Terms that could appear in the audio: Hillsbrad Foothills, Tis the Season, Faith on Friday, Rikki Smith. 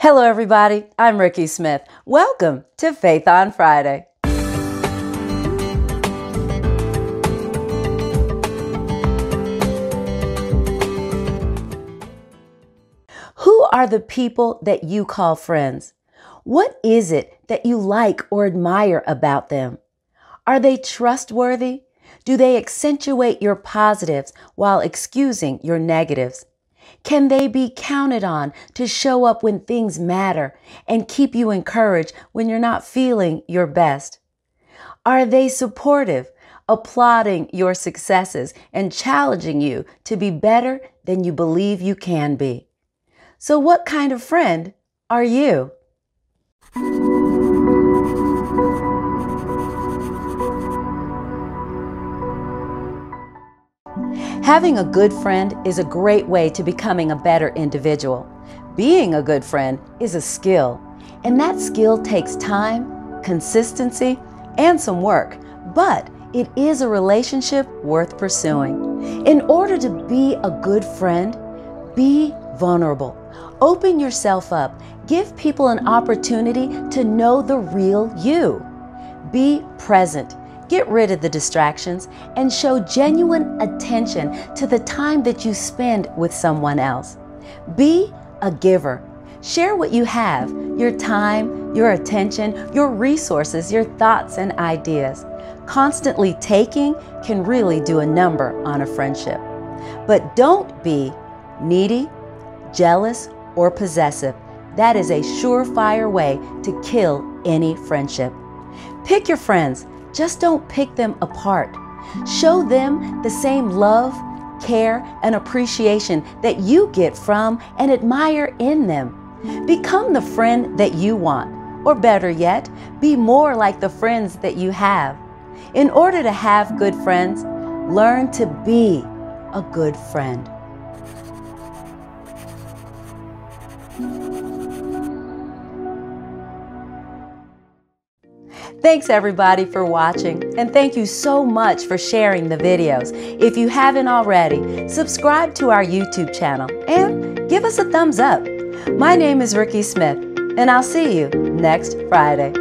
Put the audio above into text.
Hello everybody, I'm Rikki Smith. Welcome to Faith on Friday. Who are the people that you call friends? What is it that you like or admire about them? Are they trustworthy? Do they accentuate your positives while excusing your negatives? Can they be counted on to show up when things matter and keep you encouraged when you're not feeling your best? Are they supportive, applauding your successes and challenging you to be better than you believe you can be? So what kind of friend are you? Having a good friend is a great way to becoming a better individual. Being a good friend is a skill, and that skill takes time, consistency, and some work, but it is a relationship worth pursuing. In order to be a good friend, be vulnerable. Open yourself up. Give people an opportunity to know the real you. Be present. Get rid of the distractions and show genuine attention to the time that you spend with someone else. Be a giver. Share what you have, your time, your attention, your resources, your thoughts and ideas. Constantly taking can really do a number on a friendship. But don't be needy, jealous, or possessive. That is a surefire way to kill any friendship. Pick your friends. Just don't pick them apart. Show them the same love, care, and appreciation that you get from and admire in them. Become the friend that you want, or better yet, be more like the friends that you have. In order to have good friends, learn to be a good friend. Thanks everybody for watching, and thank you so much for sharing the videos. If you haven't already, subscribe to our YouTube channel and give us a thumbs up. My name is Rikki Smith, and I'll see you next Friday.